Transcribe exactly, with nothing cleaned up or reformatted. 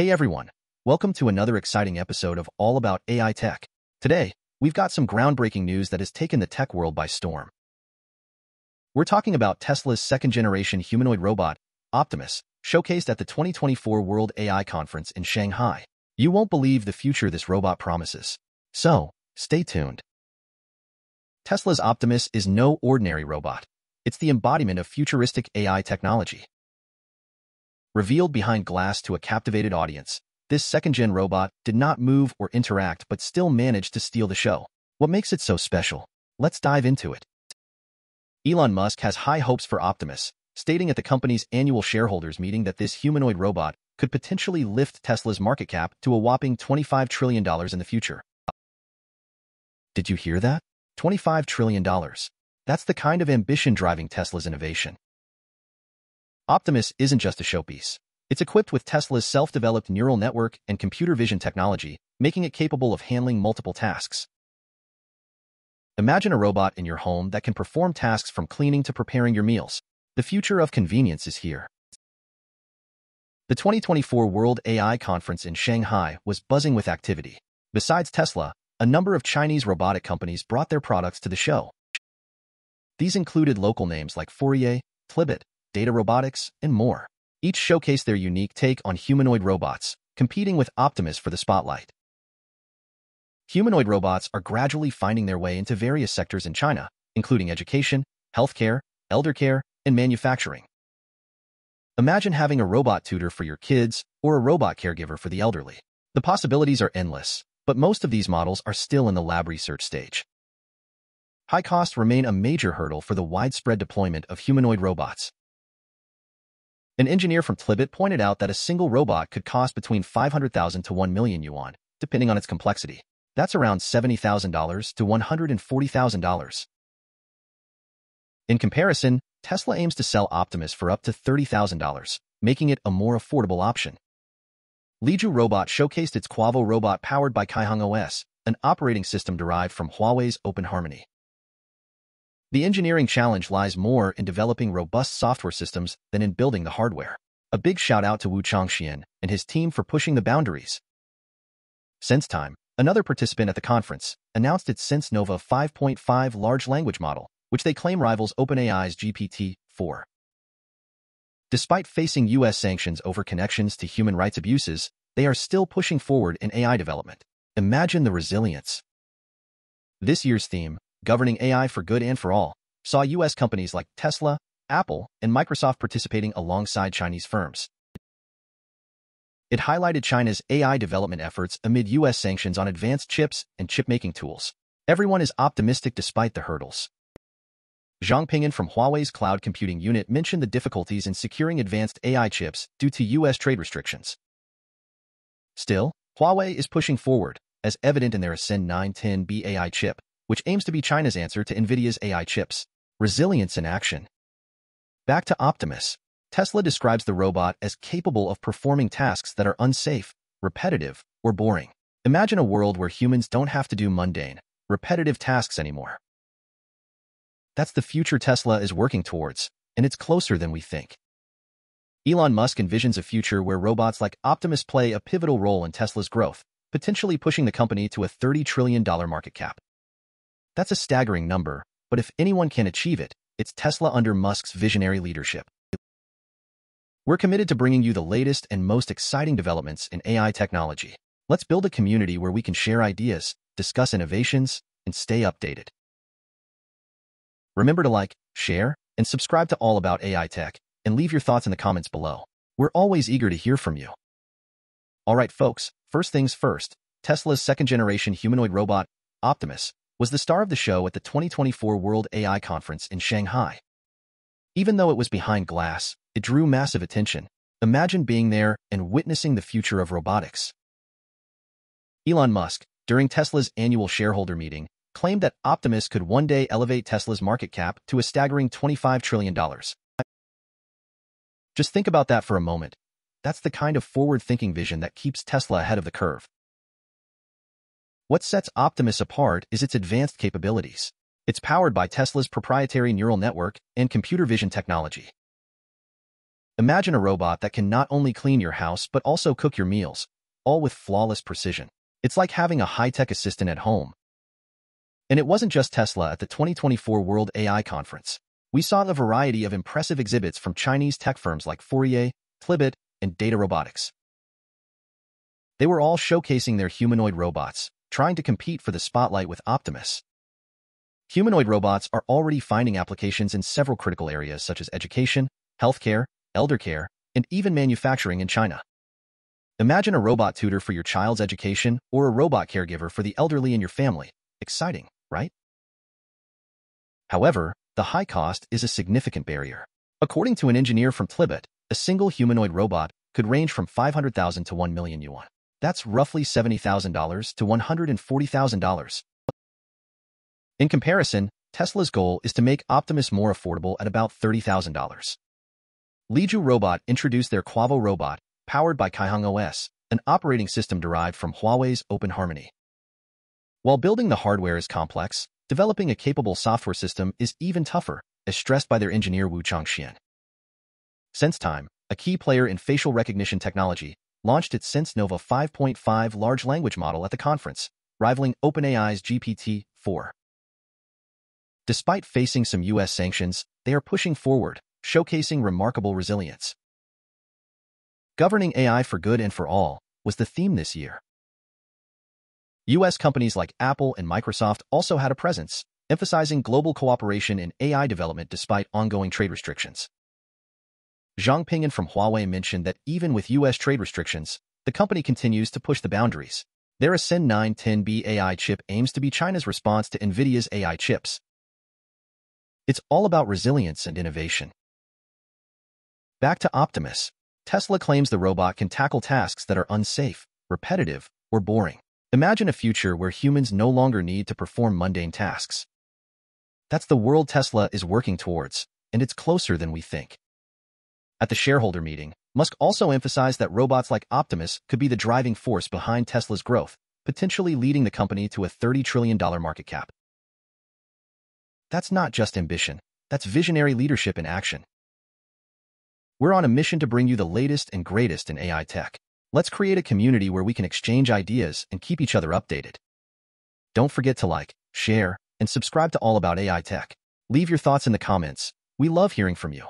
Hey everyone, welcome to another exciting episode of All About A I Tech. Today, we've got some groundbreaking news that has taken the tech world by storm. We're talking about Tesla's second-generation humanoid robot, Optimus, showcased at the twenty twenty-four World A I Conference in Shanghai. You won't believe the future this robot promises. So, stay tuned. Tesla's Optimus is no ordinary robot. It's the embodiment of futuristic A I technology. Revealed behind glass to a captivated audience, this second-gen robot did not move or interact but still managed to steal the show. What makes it so special? Let's dive into it. Elon Musk has high hopes for Optimus, stating at the company's annual shareholders meeting that this humanoid robot could potentially lift Tesla's market cap to a whopping twenty-five trillion dollars in the future. Did you hear that? twenty-five trillion dollars. That's the kind of ambition driving Tesla's innovation. Optimus isn't just a showpiece. It's equipped with Tesla's self-developed neural network and computer vision technology, making it capable of handling multiple tasks. Imagine a robot in your home that can perform tasks from cleaning to preparing your meals. The future of convenience is here. The twenty twenty-four World A I Conference in Shanghai was buzzing with activity. Besides Tesla, a number of Chinese robotic companies brought their products to the show. These included local names like Fourier, Clibit, Data Robotics, and more. Each showcased their unique take on humanoid robots, competing with Optimus for the spotlight. Humanoid robots are gradually finding their way into various sectors in China, including education, healthcare, elder care, and manufacturing. Imagine having a robot tutor for your kids or a robot caregiver for the elderly. The possibilities are endless, but most of these models are still in the lab research stage. High costs remain a major hurdle for the widespread deployment of humanoid robots. An engineer from Clibit pointed out that a single robot could cost between five hundred thousand to one million yuan, depending on its complexity. That's around seventy thousand dollars to one hundred forty thousand dollars. In comparison, Tesla aims to sell Optimus for up to thirty thousand dollars, making it a more affordable option. Leju Robot showcased its Kuavo robot powered by Kaihang O S, an operating system derived from Huawei's OpenHarmony. The engineering challenge lies more in developing robust software systems than in building the hardware. A big shout-out to Wu Chongxian and his team for pushing the boundaries. SenseTime, another participant at the conference, announced its SenseNova five point five large language model, which they claim rivals OpenAI's G P T four. Despite facing U S sanctions over connections to human rights abuses, they are still pushing forward in A I development. Imagine the resilience. This year's theme, Governing A I for Good and for All, saw U S companies like Tesla, Apple, and Microsoft participating alongside Chinese firms. It highlighted China's A I development efforts amid U S sanctions on advanced chips and chip-making tools. Everyone is optimistic despite the hurdles. Zhang Pingyan from Huawei's cloud computing unit mentioned the difficulties in securing advanced A I chips due to U S trade restrictions. Still, Huawei is pushing forward, as evident in their Ascend nine ten B A I chip, which aims to be China's answer to NVIDIA's A I chips. Resilience in action. Back to Optimus. Tesla describes the robot as capable of performing tasks that are unsafe, repetitive, or boring. Imagine a world where humans don't have to do mundane, repetitive tasks anymore. That's the future Tesla is working towards, and it's closer than we think. Elon Musk envisions a future where robots like Optimus play a pivotal role in Tesla's growth, potentially pushing the company to a thirty trillion dollars market cap. That's a staggering number, but if anyone can achieve it, it's Tesla under Musk's visionary leadership. We're committed to bringing you the latest and most exciting developments in A I technology. Let's build a community where we can share ideas, discuss innovations, and stay updated. Remember to like, share, and subscribe to All About A I Tech, and leave your thoughts in the comments below. We're always eager to hear from you. All right, folks, first things first, Tesla's second-generation humanoid robot, Optimus, was the star of the show at the twenty twenty-four World A I Conference in Shanghai. Even though it was behind glass, it drew massive attention. Imagine being there and witnessing the future of robotics. Elon Musk, during Tesla's annual shareholder meeting, claimed that Optimus could one day elevate Tesla's market cap to a staggering twenty-five trillion dollars. Just think about that for a moment. That's the kind of forward-thinking vision that keeps Tesla ahead of the curve. What sets Optimus apart is its advanced capabilities. It's powered by Tesla's proprietary neural network and computer vision technology. Imagine a robot that can not only clean your house but also cook your meals, all with flawless precision. It's like having a high-tech assistant at home. And it wasn't just Tesla at the twenty twenty-four World A I Conference. We saw a variety of impressive exhibits from Chinese tech firms like Fourier, Clibit, and Data Robotics. They were all showcasing their humanoid robots, trying to compete for the spotlight with Optimus. Humanoid robots are already finding applications in several critical areas such as education, healthcare, elder care, and even manufacturing in China. Imagine a robot tutor for your child's education or a robot caregiver for the elderly in your family. Exciting, right? However, the high cost is a significant barrier. According to an engineer from Clibit, a single humanoid robot could range from five hundred thousand to one million yuan. That's roughly seventy thousand dollars to one hundred forty thousand dollars. In comparison, Tesla's goal is to make Optimus more affordable at about thirty thousand dollars. Leju Robot introduced their Kuavo robot, powered by Kaihang O S, an operating system derived from Huawei's OpenHarmony. While building the hardware is complex, developing a capable software system is even tougher, as stressed by their engineer Wu Chongxian. SenseTime, a key player in facial recognition technology, launched its SenseNova five point five large language model at the conference, rivaling OpenAI's G P T four. Despite facing some U S sanctions, they are pushing forward, showcasing remarkable resilience. Governing A I for good and for all was the theme this year. U S companies like Apple and Microsoft also had a presence, emphasizing global cooperation in A I development despite ongoing trade restrictions. Zhang Pingyan from Huawei mentioned that even with U S trade restrictions, the company continues to push the boundaries. Their Ascend nine ten B A I chip aims to be China's response to NVIDIA's A I chips. It's all about resilience and innovation. Back to Optimus. Tesla claims the robot can tackle tasks that are unsafe, repetitive, or boring. Imagine a future where humans no longer need to perform mundane tasks. That's the world Tesla is working towards, and it's closer than we think. At the shareholder meeting, Musk also emphasized that robots like Optimus could be the driving force behind Tesla's growth, potentially leading the company to a thirty trillion dollar market cap. That's not just ambition, that's visionary leadership in action. We're on a mission to bring you the latest and greatest in A I tech. Let's create a community where we can exchange ideas and keep each other updated. Don't forget to like, share, and subscribe to All About A I Tech. Leave your thoughts in the comments. We love hearing from you.